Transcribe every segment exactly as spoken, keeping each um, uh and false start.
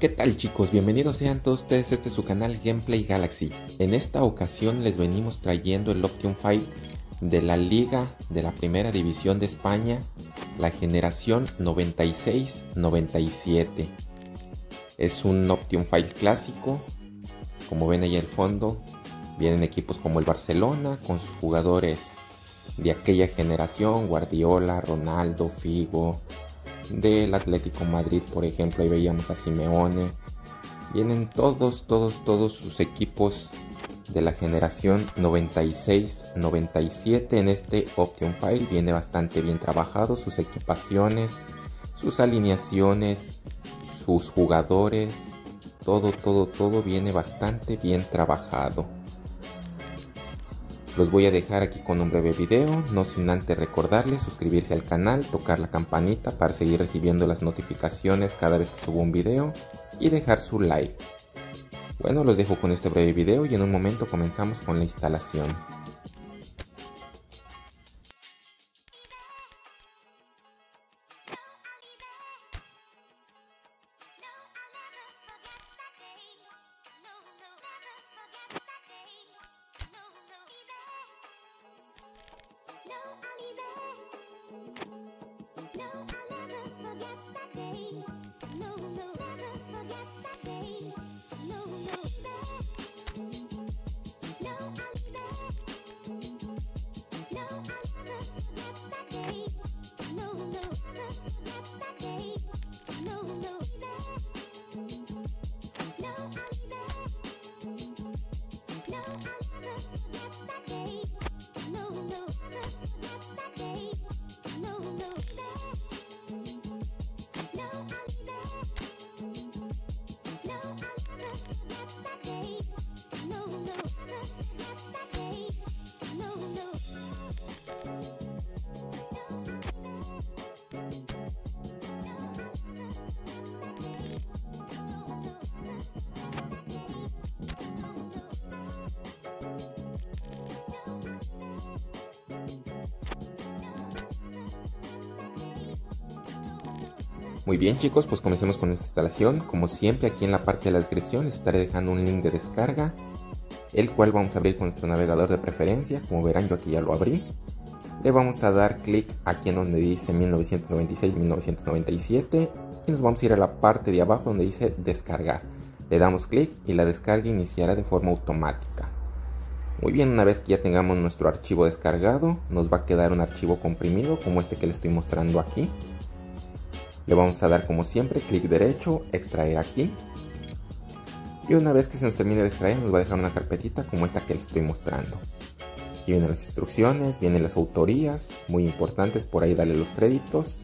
¿Qué tal, chicos? Bienvenidos sean todos ustedes, este es su canal Gameplay Galaxy. En esta ocasión les venimos trayendo el Option cinco de la Liga de la Primera División de España, la generación noventa y seis noventa y siete. Es un Option cinco clásico, como ven ahí al fondo, vienen equipos como el Barcelona con sus jugadores de aquella generación, Guardiola, Ronaldo, Figo, del Atlético Madrid, por ejemplo, ahí veíamos a Simeone. Vienen todos, todos, todos sus equipos de la generación noventa y seis noventa y siete en este Option cinco. Viene bastante bien trabajado, sus equipaciones, sus alineaciones, sus jugadores, todo, todo, todo viene bastante bien trabajado. Los voy a dejar aquí con un breve video, no sin antes recordarles suscribirse al canal, tocar la campanita para seguir recibiendo las notificaciones cada vez que subo un video y dejar su like. Bueno, los dejo con este breve video y en un momento comenzamos con la instalación. Muy bien, chicos, pues comencemos con nuestra instalación. Como siempre, aquí en la parte de la descripción les estaré dejando un link de descarga, el cual vamos a abrir con nuestro navegador de preferencia. Como verán, yo aquí ya lo abrí. Le vamos a dar clic aquí en donde dice mil novecientos noventa y seis a mil novecientos noventa y siete y nos vamos a ir a la parte de abajo donde dice descargar. Le damos clic y la descarga iniciará de forma automática. Muy bien, una vez que ya tengamos nuestro archivo descargado, nos va a quedar un archivo comprimido como este que le estoy mostrando aquí. Le vamos a dar, como siempre, clic derecho, extraer aquí. Y una vez que se nos termine de extraer, nos va a dejar una carpetita como esta que les estoy mostrando. Aquí vienen las instrucciones, vienen las autorías, muy importantes, por ahí darle los créditos.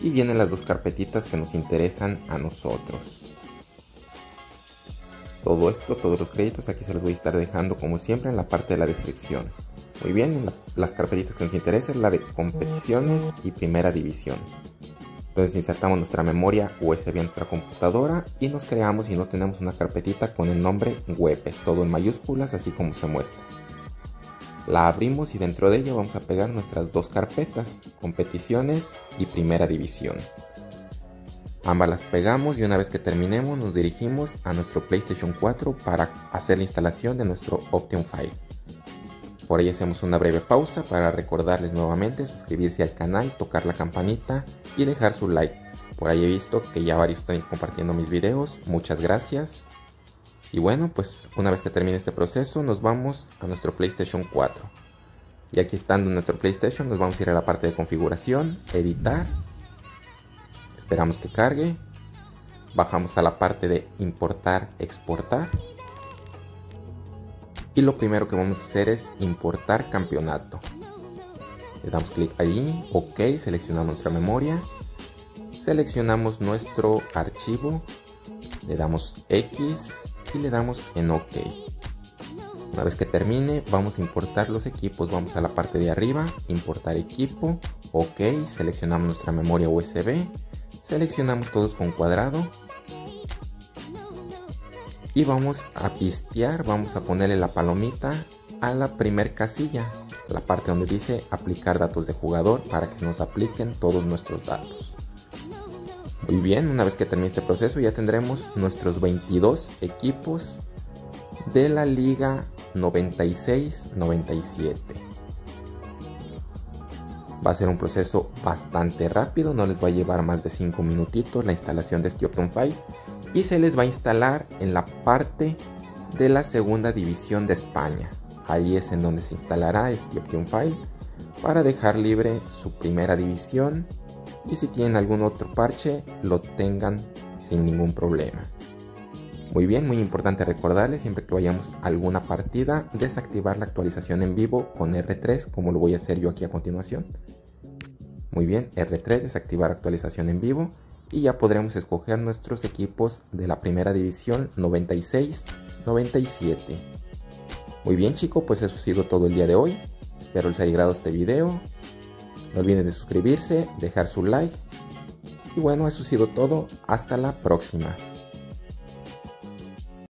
Y vienen las dos carpetitas que nos interesan a nosotros. Todo esto, todos los créditos, aquí se los voy a estar dejando, como siempre, en la parte de la descripción. Muy bien, las carpetitas que nos interesan, la de competiciones y primera división. Entonces insertamos nuestra memoria U S B en nuestra computadora y nos creamos y no tenemos una carpetita con el nombre web, es todo en mayúsculas así como se muestra. La abrimos y dentro de ella vamos a pegar nuestras dos carpetas, competiciones y primera división. Ambas las pegamos y una vez que terminemos nos dirigimos a nuestro PlayStation cuatro para hacer la instalación de nuestro Option cinco. Por ahí hacemos una breve pausa para recordarles nuevamente suscribirse al canal, tocar la campanita y dejar su like. Por ahí he visto que ya varios están compartiendo mis videos, muchas gracias. Y bueno, pues una vez que termine este proceso nos vamos a nuestro PlayStation cuatro. Y aquí estando en nuestro PlayStation nos vamos a ir a la parte de configuración, editar. Esperamos que cargue. Bajamos a la parte de importar, exportar. Y lo primero que vamos a hacer es importar campeonato. Le damos clic allí, ok, seleccionamos nuestra memoria, seleccionamos nuestro archivo, le damos X y le damos en ok. Una vez que termine vamos a importar los equipos, vamos a la parte de arriba, importar equipo, ok, seleccionamos nuestra memoria U S B, seleccionamos todos con cuadrado. Y vamos a pistear, vamos a ponerle la palomita a la primer casilla, la parte donde dice aplicar datos de jugador para que nos apliquen todos nuestros datos. Muy bien, una vez que termine este proceso ya tendremos nuestros veintidós equipos de la Liga noventa y seis noventa y siete. Va a ser un proceso bastante rápido, no les va a llevar más de cinco minutitos la instalación de este Option File. Y se les va a instalar en la parte de la segunda división de España. Ahí es en donde se instalará este Option File para dejar libre su primera división. Y si tienen algún otro parche, lo tengan sin ningún problema. Muy bien, muy importante recordarles siempre que vayamos a alguna partida, desactivar la actualización en vivo con erre tres, como lo voy a hacer yo aquí a continuación. Muy bien, erre tres, desactivar actualización en vivo, y ya podremos escoger nuestros equipos de la primera división noventa y seis noventa y siete. Muy bien chicos, pues eso ha sido todo el día de hoy. Espero les haya gustado este video. No olviden de suscribirse, dejar su like. Y bueno, eso ha sido todo. Hasta la próxima.